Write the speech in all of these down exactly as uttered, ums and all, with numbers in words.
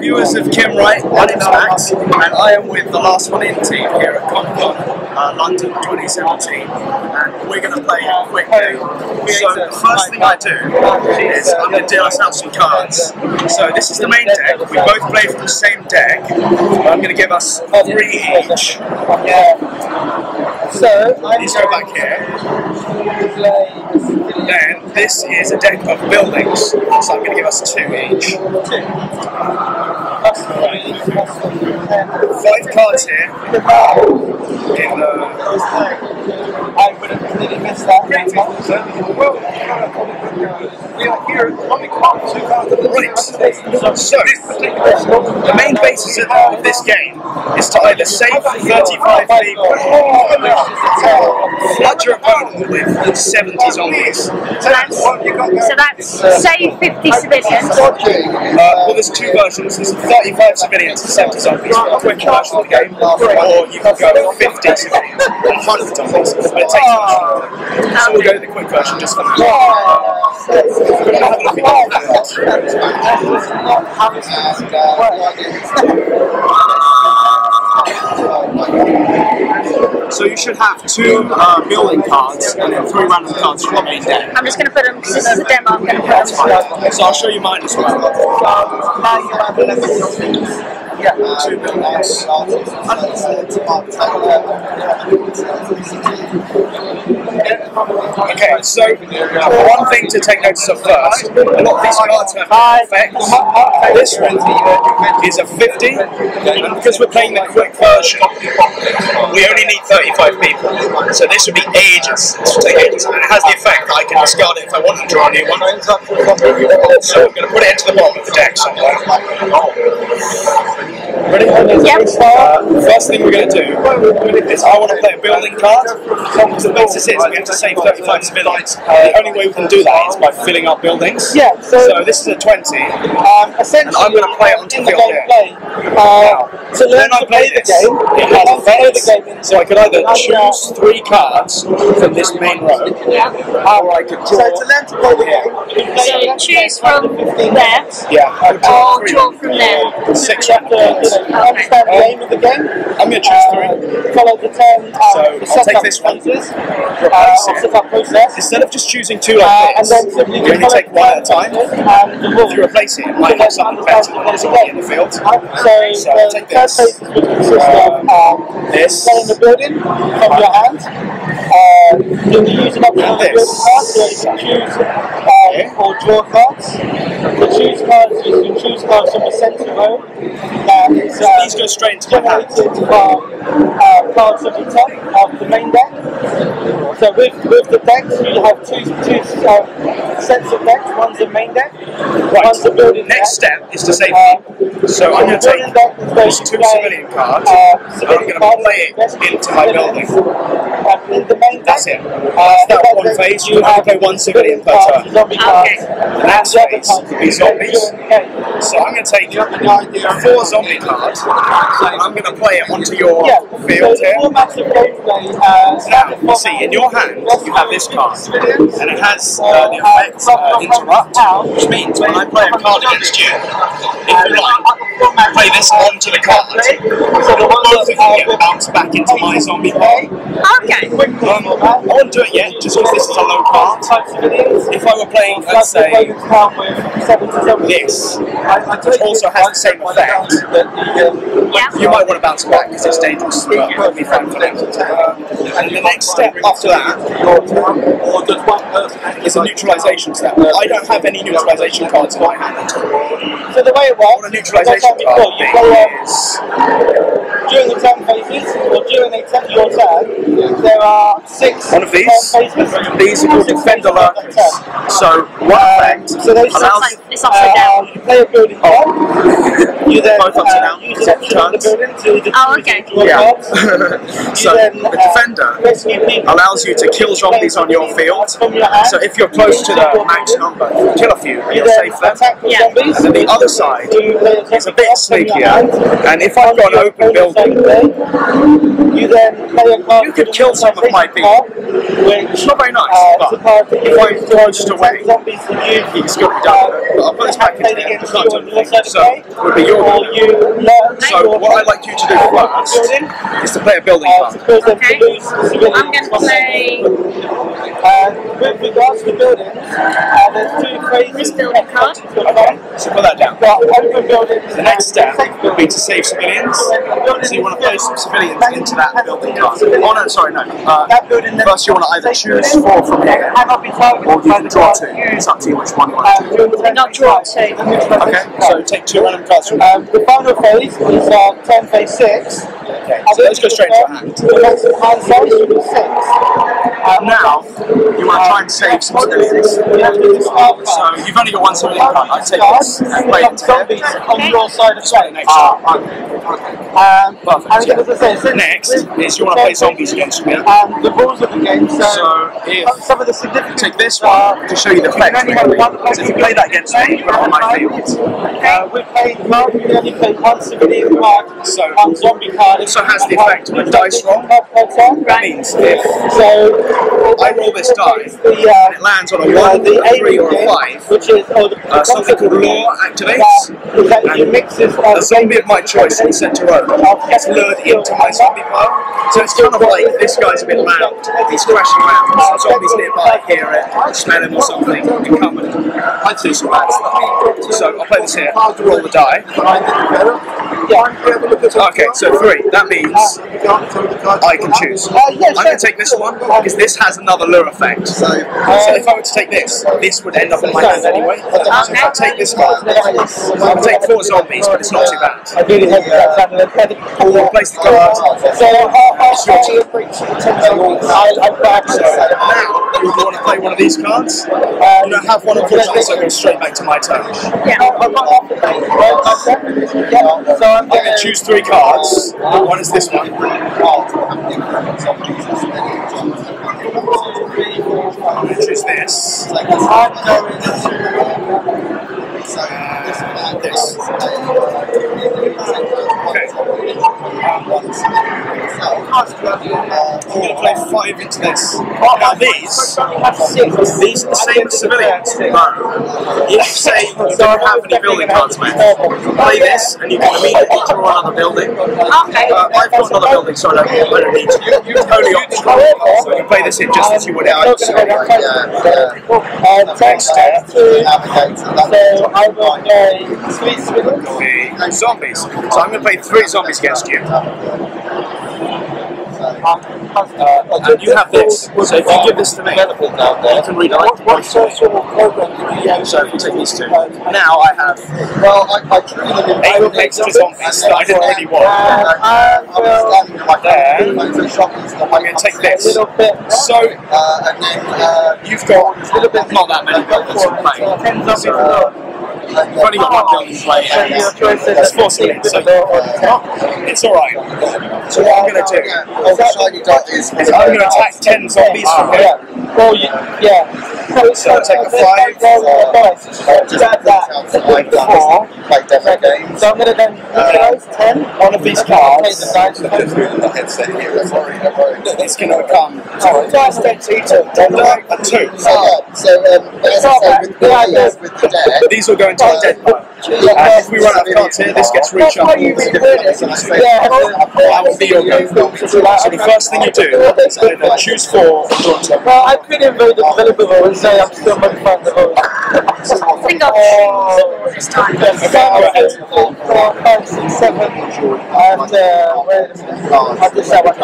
Viewers of Kim Wright, my name's Max, and I am with the Last One In team here at Comic Con uh, London twenty seventeen, and we're going to play a quick game. So the first thing I do is I'm going to deal ourselves some cards. So this is the main deck, we both play from the same deck. I'm going to give us three each. So let's go back here. Then this is a deck of buildings, so I'm going to give us two each. Five cards here. In the... I would have really missed that. We are here at Comic Con. Right. So the main basis of this game is to either save thirty-five people or flood your opponent with seventy zombies. So that's, so that's uh, save fifty civilians. Uh, well, there's two versions. There's thirty-five civilians and seventy zombies for a quick version of the game, or you can go fifty civilians and one hundred zombies, but it takes much. So we'll go to the quick version just for now. So you should have two uh, building cards and then three random cards from each deck. I'm just going to put them, because this is a demo, I'm going to put them. Fine. So I'll show you mine as well. Yeah. Two buildings. Okay, so one thing to take notice of first, a lot of these cards have effects. This one is a fifty, and because we're playing the quick version, we only need thirty-five people, so this would be ages. This would take ages, and it has the effect that I can discard it if I want to draw a new one. So I'm going to put it into the bottom of the deck somewhere. Ready? Yep. Uh, first thing we're going to do is I want to play a building card. The basis is we have to save thirty-five civilians. The only way we can do that is by filling up buildings. Yeah. So, so this is a twenty. Um, essentially, and I'm going to play it on the field here. Uh, so then I play, play this. The game. It has effects. So I could either choose three cards from this main row, or I could draw. So to learn to play the game. So you choose from there. Yeah. Or draw from there. Six cards. I understand the aim of the game. I'm going to choose three. Follow the turn. So I'll take this one. Instead of just choosing two like this, you only take one at a time. If you replace it, it might have something better than what is already in the field. So I'll take this. This. In the building from your hand. Uh, you can use an option of the building card, so you can choose um, or draw cards. The choose cards is you choose cards from the centre row. Um, so so these go straight into generated from uh, cards at the top of the main deck. So with with the decks, you have two two um, sets of decks. One's the main deck. Right. One's the building Next deck. Step is to save people. Uh, so I'm going to take those two civilian cards. Uh, civilian I'm going to play it. Into my building. That's it. That's that one phase. You have to go one civilian per turn. Okay. The last phase will be zombies. So I'm going to take four zombie cards. I'm going to play it onto your field here. Now, you see, in your hand, you have this card. And it has uh, the effect uh, interrupt, which means when I play a card against you, if you like, play this onto the card. So both of you get bounced back into my zombie play. Okay. Um, I won't do it yet, just because this is a low card. If I were playing, let's say, this, which also has the same effect, yeah. You might want to bounce back because it's dangerous, but it would be fun for them. And the next step after that is a neutralization step. I don't have any neutralization cards in my hand. So the way it works, a neutralization card is during the turn phases, or during your turn, there are six. One of these. These are called defender lurkers. So one effect. So those allows. It's upside down. You play a building card. you then both ups and downs, except turns. Oh, okay. Yeah. So the defender allows you to kill zombies on your field. So if you're close to the max number, you can kill a few and you'll save them. Yeah. And then the other side is a bit sneakier. And if I've got an open building, you could kill some of my people. It's not very nice, but if I'm closed away, he's got to be done. But I'll put this back in there because I don't think so. It would be your building. So what I'd like you to do first is to play a building card. Okay. I'm going to play. With regards to buildings, there's two phrases. Building card. Okay. So put that down. The next step would be to save civilians. So you want to play some civilians into that building card. Oh no, sorry, no. Uh, first, you want to either choose four from here, or you can draw two. It's up to you which one you want to do. Not draw two. Okay. So take two random cards from here. The final phase is uh, turn phase six. Okay. So let's go straight to our hand. Hand size is six. Um, now, you want to try and save some civilians. So, you've only got one civilian card. I'd take this and play it to on your side of the next time. Um, Perfect. Next is you want to play zombies against me. The rules of the game, so if some of the significant take this one to show you the effect. So, if you play that against me, you put it on my field. We only played one civilian card, one zombie card. It also has the effect of a dice roll. That means if I roll this die, and it lands on a one, a three, or a five. Which is uh, something called law activates, and a zombie of my choice in centre row gets lured into my zombie pile. So it's kind of like this guy's a bit loud, he's crashing around, so zombies nearby hear it, smell him or something, and come with him. I'd do some bad stuff. So I'll play this here. I'll roll the die. Okay, so three. That means I can choose. I'm going to take this one. This has another lure effect. So, uh, so if I were to take this, this would end up in my hand anyway. So if I take this card, I'll take four zombies, but it's not too bad. I really hope that will replace the card. So now you would want to play one of these cards. You don't have one of yours, so go straight back to my turn. Yeah. I'm going to choose three cards. One is this one. I'm going to choose this. And this. Okay. I'm going to play five into this. Now these, these are the same as civilians, but if say you don't have any building cards left, play this and you can immediately draw another building. Okay. Uh, I've got another building, so I don't, I don't need to. It's totally optional, so you can play this in just as you would out. So I will play zombies. So I'm going to play three zombies against you. And you have this. So if you give this to me, you can read out. What sort of program do you have? So you take these two. Now I have. Well, I drew eight extra zombies that I didn't really want. There. I'm going to take this. So you've got not that many buildings to play. You've only got one building play, and it's four civilians, so it's alright. So what I'm going to do is I'm going to attack ten zombies from here. So I'll take a five, so I'm going to then utilize ten on of these cards. It's going to become a two. So these will go into a dead pile. Uh, if we run out of cards here, this gets reshuffled. That would be your go. So the first thing you do is you know, choose four. Well, I could invade the developer and say I'm still much fun. I think I'll choose this time. four, five, six, seven, and uh, I just have one.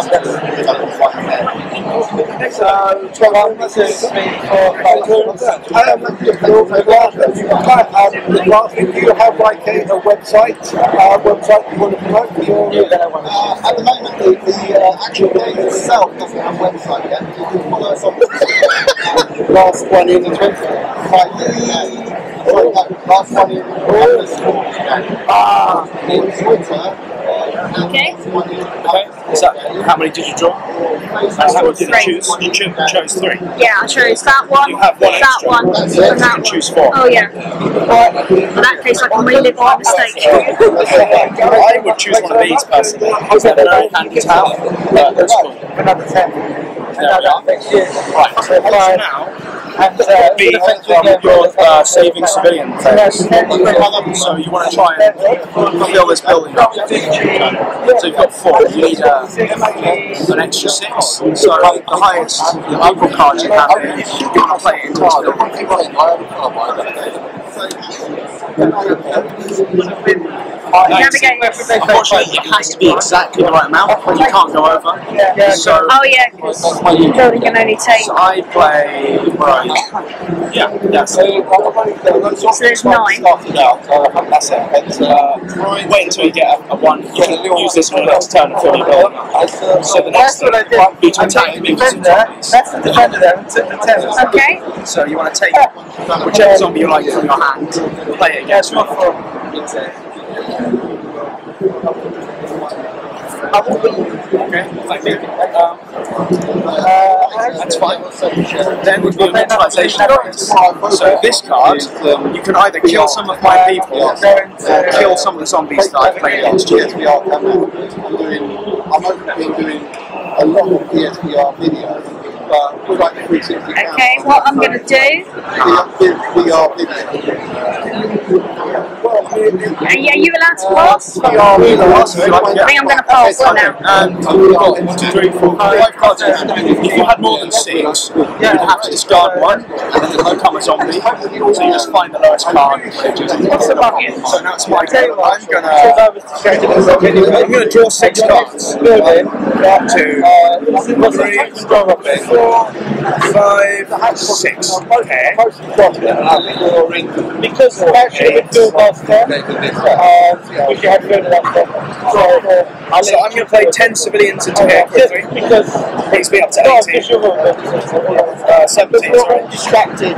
Do you have like a, a website, uh, website you want to promote? Yeah, uh, at the moment, the, the uh, actual game itself doesn't have a website yet. You can follow us on Last One In. joined that Last One In after school event ah. in Twitter. Uh, okay. Okay. Is that, how many did you draw? That's how many did you choose? You chose three? Yeah, I chose that one, you have one that one, and that one. You can choose four. Oh yeah. Well, in that case I can relive my mistake. I would choose one of these personally. Because they're very handy to have. But that's cool. Another ten. Right, so now... And uh, B, you're uh, saving civilians. So you want to try and fill this building up. So you've got four. You need uh, an extra six. So the highest local card you have here, you're going to play into the Navigating. Unfortunately, it has to be exactly the right amount. You can't go over. So, oh yeah, because you can only take. So I play. Right. Yeah. Yeah. So, so there's nine. That's it. Wait until you get a, a one. You can use this one next turn and fill your build. So the next thing would be to attack me. That's the defender there. Okay. So you want to take whichever zombie you like from your hand, play it against one. Okay, thank you. Um, uh, that's fine. Then we do a neutralization bonus. So this card, you can either kill some of my people or kill some of the zombies that I played last year. I've been doing a lot of P S V R videos. Okay, what I'm going to do... Are you allowed to pass? I think I'm going to pass for now. If you had more than six, you'd have to discard one, and then there'd become a zombie. So you just find the lowest card. What's the bucket? So now it's my turn. I'm going to draw six cards. One, two, three, Four, five, six. Okay. Because that should have been built last time, which you had to build last time. So I'm going to play ten civilians into here quickly. Because it's me up to eighteen. Uh, seventeen, sorry. Distracted.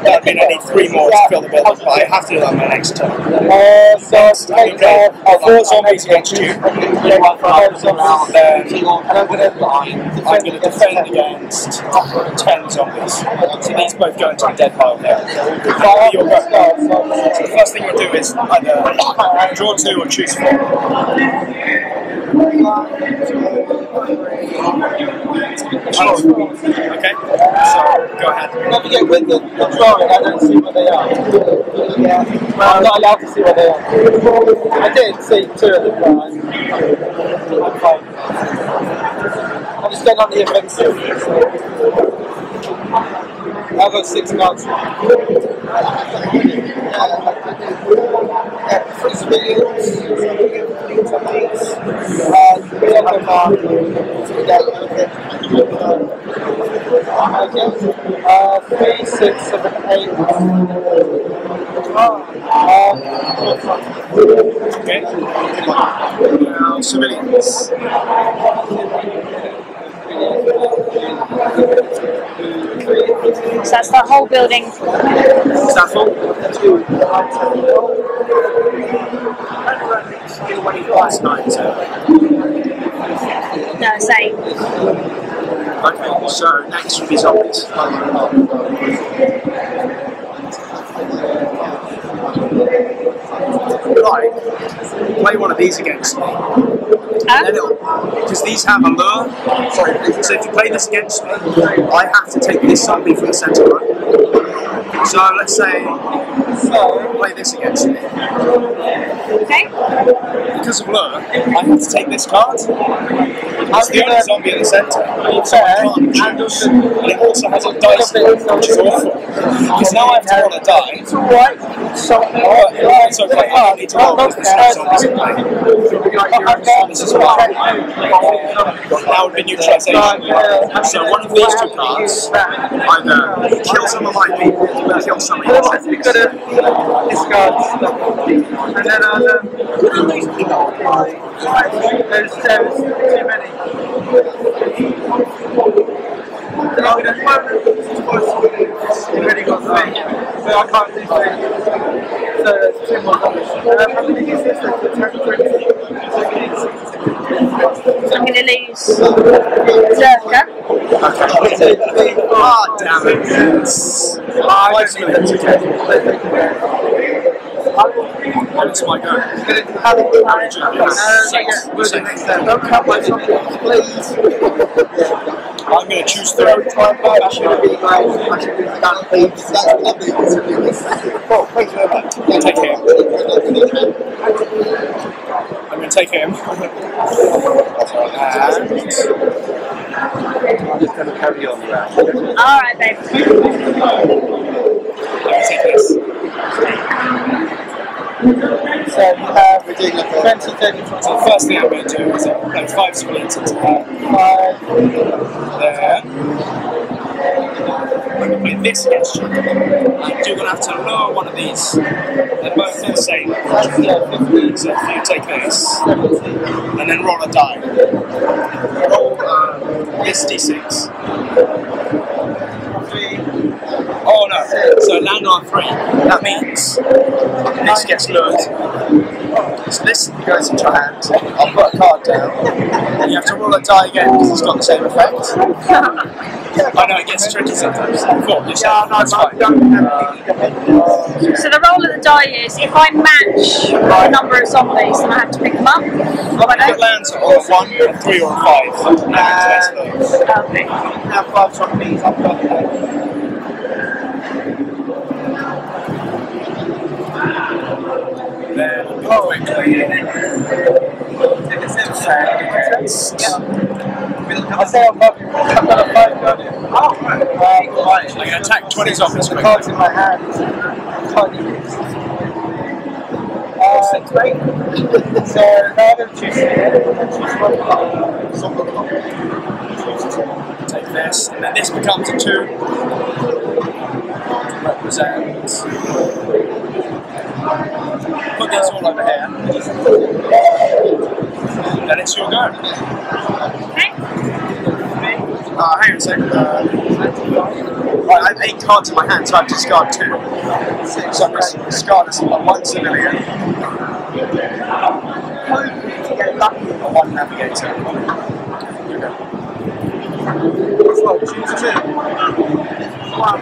That means I need three more to fill the building, but I have to do that on my next turn. Uh, so I'll take uh, four zombies against you. And I'm going to defend against ten zombies. So these both go into the dead pile there. So the first thing you do is either draw two or choose four. Okay, so go ahead. Navigate with the drawing, I don't see where they are. I'm not allowed to see where they are. I did see two of them. I'm just going on the offensive. I've got six cards. Three civilians, three other cards, three, six, seven, eight. Okay. Now civilians. So that's the whole building. Is that full? That's nine, so. No, it's eight. Okay, so next would be zombies. Right, play one of these against me. Because these have a lure. Sorry, so if you play this against me, I have to take this zombie from the centre row. So let's say, play this against me. Okay. Because of lure, I have to take this card. It's the only zombie in the centre. So and it also has a dice, which is awful. Because now I have to roll a die. It's alright. So I need to roll because there's no zombies in play. This is why. That would be neutralization. So one of these two cards either kill some of my people or kill some of yours. Five, there's seven, too many. Oh, there's five, there's four, there's too many got three. so I can't do so too much. Um, I'm going to use this as the temporary. So I'm going to lose Zerka. Ah, damn it. I won't be able to take it. What's my go? Don't cut my chocolate, please. I'm going to choose third. I should have been like, I should have done things. That's lovely. Well, thank you very much. I'm going to take him. I'm going to take him. I'm just going to carry on around. Alright, babe. Let me take this. So, uh, we're doing like twenty, thirty, twenty. So, the first thing I'm going to do is uh, like five splits into that. Five. There. When we play this gesture, you're going to have to lower one of these. They're both the same. So, if you take this, and then roll a die. Roll uh, this d six. Three. Oh no, so land on three, that means this gets lowered. So this goes into your hand, I'll put a card down, and you have to roll a die again because it's got the same effect. I know, it gets tricky sometimes. Cool, yeah, no, it's fine. So the roll of the die is, if I match the number of zombies, then I have to pick them up. Well, if it lands on a one, a three or a five, and okay. Now five zombies, I've got that. Then, oh, and I say I've got a five gun. Oh, right. I'm going to attack twenties off this quick. Cards in my hand. I can't use uh, six, eight. So, rather than choosing it, choose one card. So, I'll take this, and then this becomes a two. Represent. Put this all over here. Then it's your go. Okay. Uh, hang on a second. Uh, right, I have eight cards in my hand, so I have to discard two. So I'm going to discard this on one civilian. To get lucky on one navigator. Okay.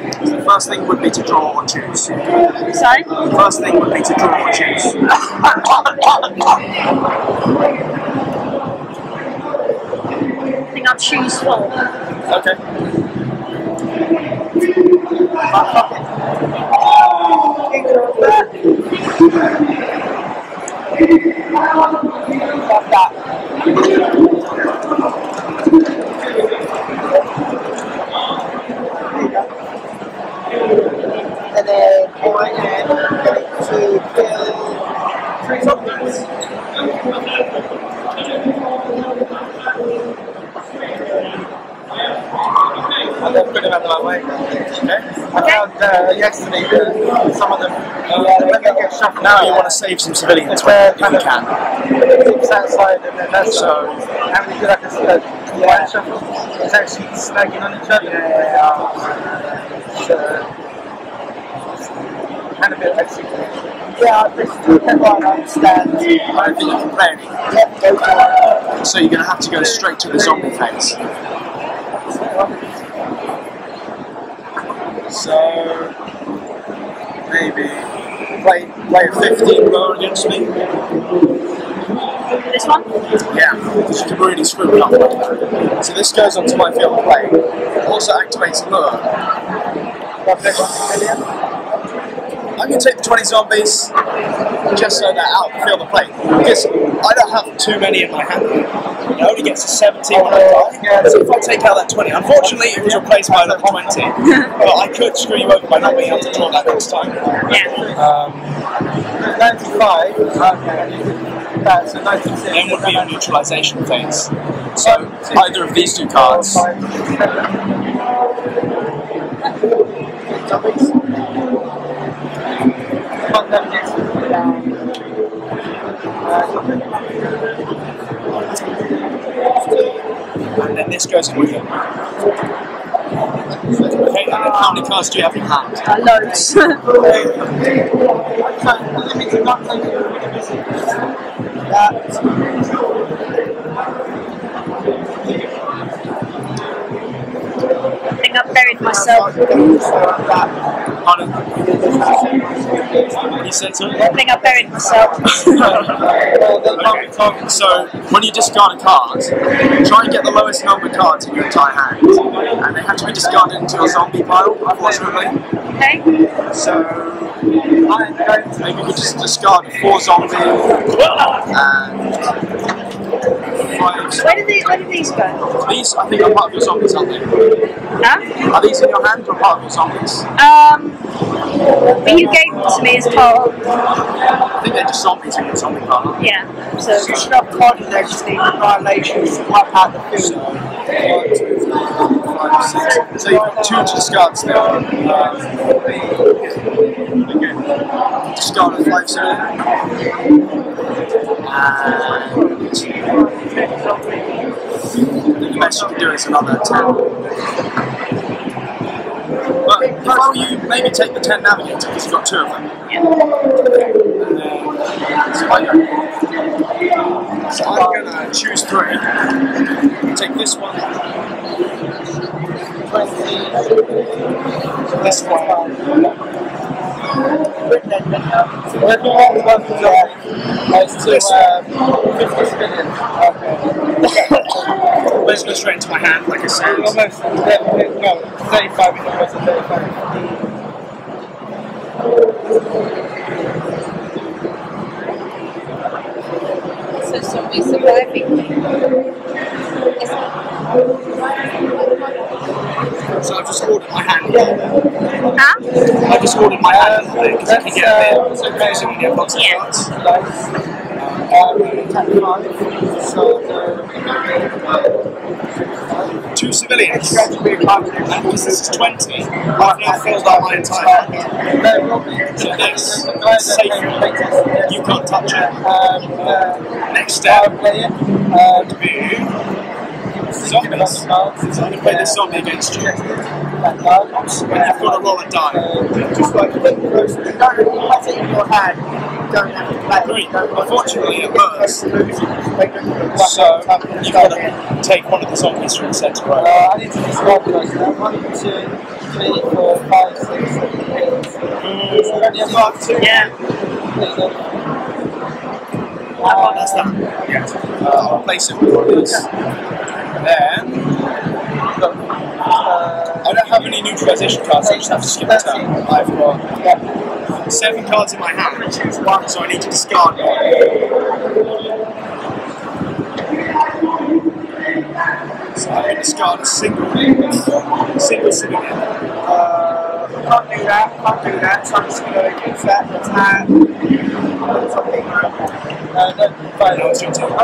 The first thing would be to draw or choose. Sorry? The first thing would be to draw or choose. I think I'll choose four. Okay. Love that. And then four and two, three zombies. I don't put them out of my way. Okay. Uh, yesterday, uh, some of them. Uh, when they get shot now, you want to save some civilians where you can. It's outside, and then that's so. How many good I can spread? Yeah. Shuffle. It's actually snagging on each other. Yeah. So. And a bit of execution. Yeah, I understand. I don't think you can play any. So you're going to have to go straight to the zombie phase. So, maybe play, play a fifteen roll against me. This one? Yeah, because you can really screw it up. So this goes onto my field of play. It also activates lure. I'm going to take the twenty zombies, just so they're out of the field of play. Because I don't have too many in my hand. It only gets to seventeen when I die. So if I take out that twenty, unfortunately it was replaced by another twenty. But I could screw you over by not being able to draw that next time. Yeah. Um, ninety-five. Okay. That's a ninety-six. Then would be a neutralization phase. So either of these two cards. And then this goes in with it. Okay, How many cars do you have in hand? Uh, loads. So, that means you're not taking a really busy. I think I've buried myself. Pardon? You said something? I think I've buried myself. So, when you discard a card, try and get the lowest number of cards in your entire hand. And they have to be discarded into a zombie pile, unfortunately. Okay. So, maybe we just discard four zombies and five. Where did, they, where did these go? These, I think, are part of your zombies, aren't they? Huh? Are these in your hand or part of your zombies? Um, but you gave them to me as part of... I think they're just zombies in your zombie pile. Yeah. So, so you should have cod in there just need the violations, wipe out the food. So you've got two discards now. Um, discard of life zone. And the best you can do is another ten. But before you maybe take the ten navigator because you've got two of them. Yeah. So I go. So I'm going to choose three, take this one, this one, everyone wants to go to fifty million. Let's go straight into my hand, like I said. Almost, no, thirty-five, thirty-five. So somebody's surviving. So I've just ordered my hand. Huh? I've just ordered my hand because um, you can get a bit. So basically, you get lots of cards. Yeah. Two civilians. And because this is twenty, I've now filled out my entire hand. So this is safe. You can't touch it. Next step would be... zombies. So I can play this zombie against you. And you've got to roll a die. Just like a little person. Don't have it in your hand. You don't have to play. Three. Unfortunately, it bursts. So you've got to take one of the zombies from the centre row. I need to discard those. One, two, three, four, five, six, seven, eight. So I've only got two. Yeah. How about that's that? Yeah. Uh, I'll place it before this. And then... Uh, I don't have any neutralization cards, so I just have to skip a turn. I've got yeah. seven cards in my hand, which is one, so I need to discard one. So I can discard a single single civilian. Uh, can't do that, can't do that, so I'm just going to use that attack. Something. Uh, no, no, it's your turn. How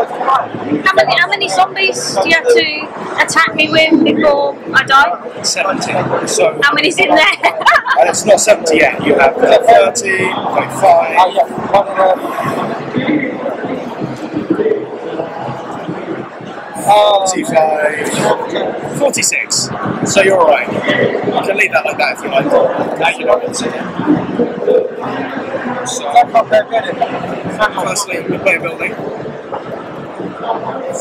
many, how many zombies do you have to attack me with before I die? seventy. So how many's in there? And it's not seventy yet. You have thirty, twenty-five. Oh yeah. forty-five, forty-six. So you're alright. You can leave that like that if you like. Now you're not going to sit there. So I can't bear it. Firstly, we play a building. So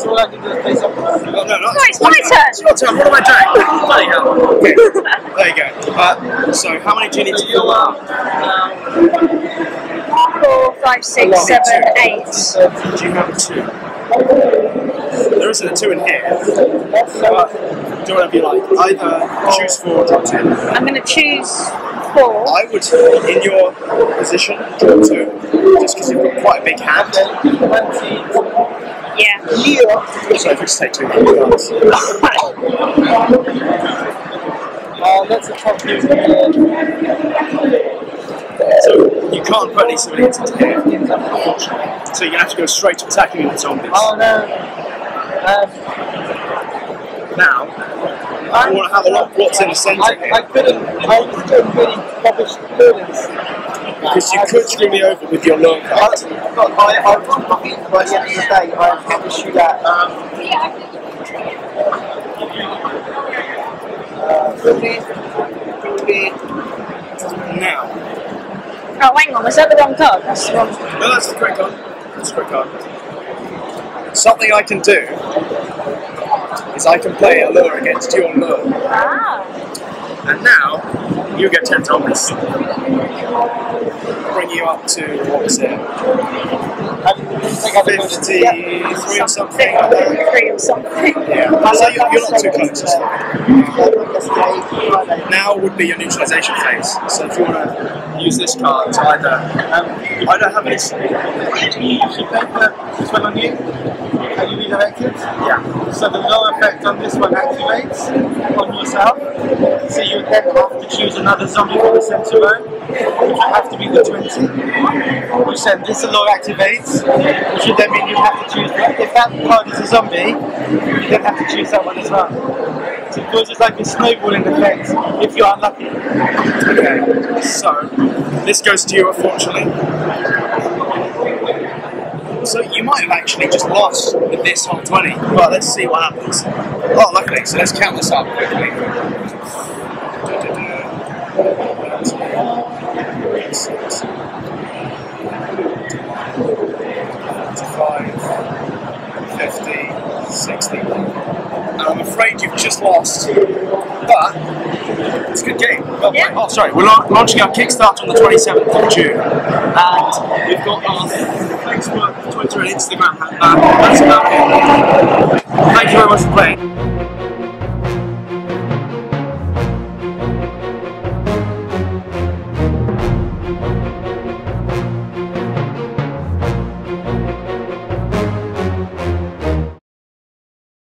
all I can do is play something. No, no, no, it's my turn. turn! It's your turn, what am I doing? Bloody hell. Okay. There you go. Uh, so, how many do you need to fill up? Four, five, six, seven, eight. Do you have two? There isn't a two in here. But do whatever you like. Either choose four or drop two. I'm going to choose... Four. I would, in your position, draw two, just because you've got quite a big hand. Yeah. yeah. So if we just take two cards. uh, that's a top view. So you can't put any civilians into here, unfortunately. So you have to go straight to attacking the zombies. Oh no. Um, now. I want to have a lot what's in the centre here. I couldn't, I was doing really rubbish buildings. Because you could screw me over with your long card. I've got my, I've got my, by the end of the day, I have to shoot at, um... Uh, between now. Oh, hang on, was that the wrong card? That's the wrong card. No, that's the correct card. That's the correct card. Something I can do is I can play a lure against your lure. Ah. And now, you get ten topics. Bring you up to, what was it? fifty-three yep. or something. fifty-three or something. Yeah, so you're, you're not too close. Now would be your neutralization phase. So if you want to use this card to either... Um, I don't have any... Should paper this one on you? Have you redirected? Yeah. So the lower effect on this one activates on yourself. So you then have to choose another zombie from the center row, which would have to be the twenty. Which then this lower activates, which would then mean you have to choose... If that card is a zombie, you then have to choose that one as well. It causes like a snowballing effect if you're unlucky. Okay, so this goes to you, unfortunately. So you might have actually just lost with this on twenty. Well, let's see what happens. Oh, luckily, so let's count this up quickly. fifty, sixty. I'm afraid you've just lost, but it's a good game. Well, yeah. Oh, sorry, we're la launching our Kickstarter on the twenty-seventh of June, and we've got our Facebook, Twitter and Instagram. Uh, that's about it. Thank you very much for playing.